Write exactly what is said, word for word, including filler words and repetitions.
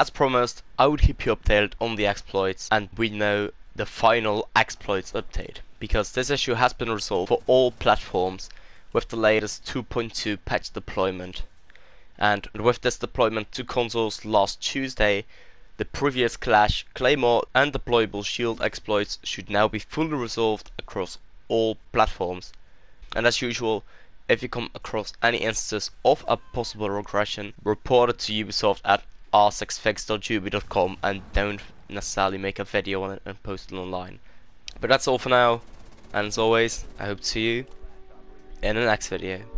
As promised, I will keep you updated on the exploits, and we know the final exploits update, because this issue has been resolved for all platforms with the latest two point two patch deployment. And with this deployment to consoles last Tuesday, the previous Clash, Claymore and deployable shield exploits should now be fully resolved across all platforms. And as usual, if you come across any instances of a possible regression, report it to Ubisoft at r six fix dot juby dot com, and don't necessarily make a video on it and post it online. But that's all for now, and as always, I hope to see you in the next video.